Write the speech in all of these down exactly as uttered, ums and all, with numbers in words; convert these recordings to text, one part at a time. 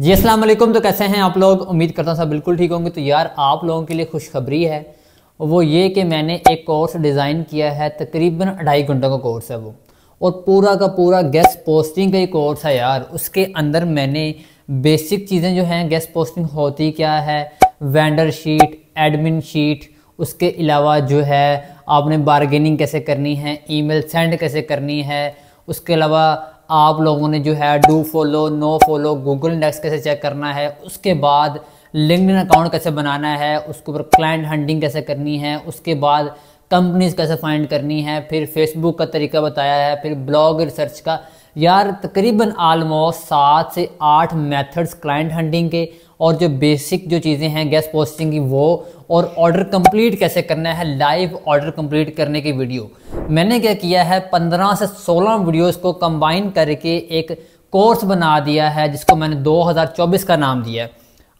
जी अस्सलाम वालेकुम। तो कैसे हैं आप लोग, उम्मीद करता हूँ सब बिल्कुल ठीक होंगे। तो यार आप लोगों के लिए खुशखबरी है, वो ये कि मैंने एक कोर्स डिज़ाइन किया है, तकरीबन ढाई घंटों का कोर्स है वो, और पूरा का पूरा गेस्ट पोस्टिंग का ही कोर्स है यार। उसके अंदर मैंने बेसिक चीज़ें जो हैं, गेस्ट पोस्टिंग होती क्या है, वेंडर शीट, एडमिन शीट, उसके अलावा जो है आपने बारगेनिंग कैसे करनी है, ईमेल सेंड कैसे करनी है, उसके अलावा आप लोगों ने जो है do follow, no follow, Google index कैसे चेक करना है, उसके बाद लिंक्डइन अकाउंट कैसे बनाना है, उसके ऊपर क्लाइंट हंटिंग कैसे करनी है, उसके बाद कंपनीज कैसे फाइंड करनी है, फिर फेसबुक का तरीका बताया है, फिर ब्लॉग रिसर्च का। यार तकरीबन आलमोस्ट सात से आठ मेथड्स क्लाइंट हंटिंग के, और जो बेसिक जो चीज़ें हैं गेस्ट पोस्टिंग की वो, और ऑर्डर कंप्लीट कैसे करना है, लाइव ऑर्डर कंप्लीट करने की वीडियो। मैंने क्या किया है, पंद्रह से सोलह वीडियोस को कंबाइन करके एक कोर्स बना दिया है, जिसको मैंने दो हज़ार चौबीस का नाम दिया है।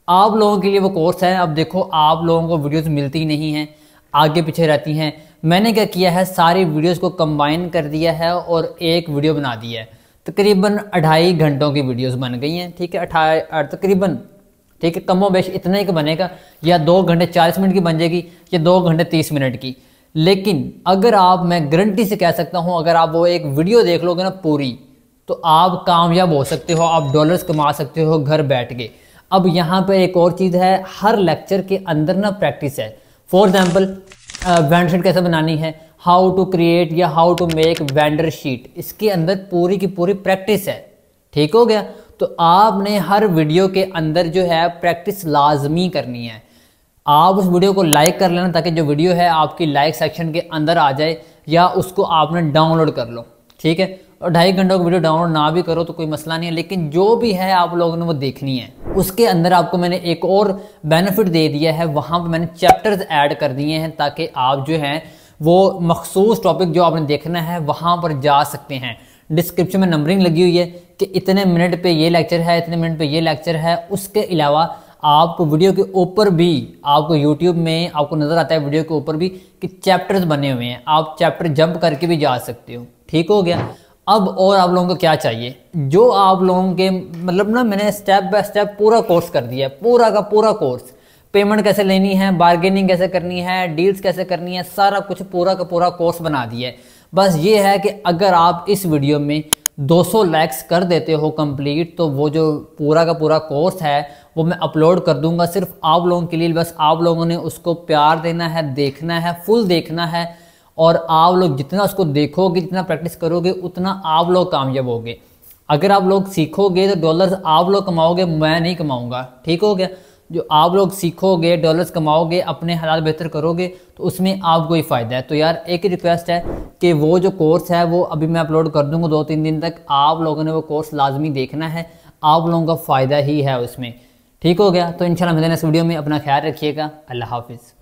आप लोगों के लिए वो कोर्स है। अब देखो आप लोगों को वीडियोस मिलती नहीं हैं, आगे पीछे रहती हैं। मैंने क्या किया है, सारी वीडियोस को कंबाइन कर दिया है और एक वीडियो बना दिया है। तकरीबन अढ़ाई घंटों की वीडियोस बन गई हैं, ठीक है, अठारह तकरीबन, ठीक है, कमो बेश इतना ही बनेगा, या दो घंटे चालीस मिनट की बन जाएगी या दो घंटे तीस मिनट की। लेकिन अगर आप, मैं गारंटी से कह सकता हूँ, अगर आप वो एक वीडियो देख लोगे ना पूरी, तो आप कामयाब हो सकते हो, आप डॉलर्स कमा सकते हो घर बैठ के। अब यहाँ पे एक और चीज़ है, हर लेक्चर के अंदर ना प्रैक्टिस है। फॉर एग्जांपल वेंडर शीट कैसे बनानी है, हाउ टू क्रिएट या how to make vendor sheet, इसके अंदर पूरी की पूरी प्रैक्टिस है। ठीक हो गया, तो आपने हर वीडियो के अंदर जो है प्रैक्टिस लाजमी करनी है। आप उस वीडियो को लाइक कर लेना, ताकि जो वीडियो है आपकी लाइक सेक्शन के अंदर आ जाए, या उसको आपने डाउनलोड कर लो, ठीक है। और ढाई घंटों की वीडियो डाउनलोड ना भी करो तो कोई मसला नहीं है, लेकिन जो भी है आप लोगों ने वो देखनी है। उसके अंदर आपको मैंने एक और बेनिफिट दे दिया है, वहाँ पर मैंने चैप्टर्स ऐड कर दिए हैं, ताकि आप जो हैं वो मखसूस टॉपिक जो आपने देखना है वहाँ पर जा सकते हैं। डिस्क्रिप्शन में नंबरिंग लगी हुई है कि इतने मिनट पे ये लेक्चर है, इतने मिनट पे ये लेक्चर है। उसके अलावा आपको वीडियो के ऊपर भी, आपको यूट्यूब में आपको नज़र आता है वीडियो के ऊपर भी कि चैप्टर्स बने हुए हैं, आप चैप्टर जंप करके भी जा सकते हो। ठीक हो गया। अब और आप लोगों को क्या चाहिए, जो आप लोगों के मतलब ना, मैंने स्टेप बाय स्टेप पूरा कोर्स कर दिया है, पूरा का पूरा कोर्स। पेमेंट कैसे लेनी है, बार्गेनिंग कैसे करनी है, डील्स कैसे करनी है, सारा कुछ पूरा का पूरा कोर्स बना दिया है। बस ये है कि अगर आप इस वीडियो में दो सौ लाइक्स कर देते हो कंप्लीट, तो वो जो पूरा का पूरा कोर्स है वो मैं अपलोड कर दूंगा सिर्फ आप लोगों के लिए। बस आप लोगों ने उसको प्यार देना है, देखना है, फुल देखना है, और आप लोग जितना उसको देखोगे, जितना प्रैक्टिस करोगे, उतना आप लोग कामयाब होगे। अगर आप लोग सीखोगे तो डॉलर्स आप लोग कमाओगे, मैं नहीं कमाऊँगा। ठीक हो गया, जो आप लोग सीखोगे, डॉलर्स कमाओगे, अपने हालात बेहतर करोगे, तो उसमें आपको ही फ़ायदा है। तो यार एक ही रिक्वेस्ट है कि वो जो कोर्स है वो अभी मैं अपलोड कर दूंगा दो तीन दिन तक, आप लोगों ने वो कोर्स लाजमी देखना है, आप लोगों का फ़ायदा ही है उसमें। ठीक हो गया, तो इंशाल्लाह मिलते हैं इस वीडियो में। अपना ख्याल रखिएगा, अल्लाह हाफिज़।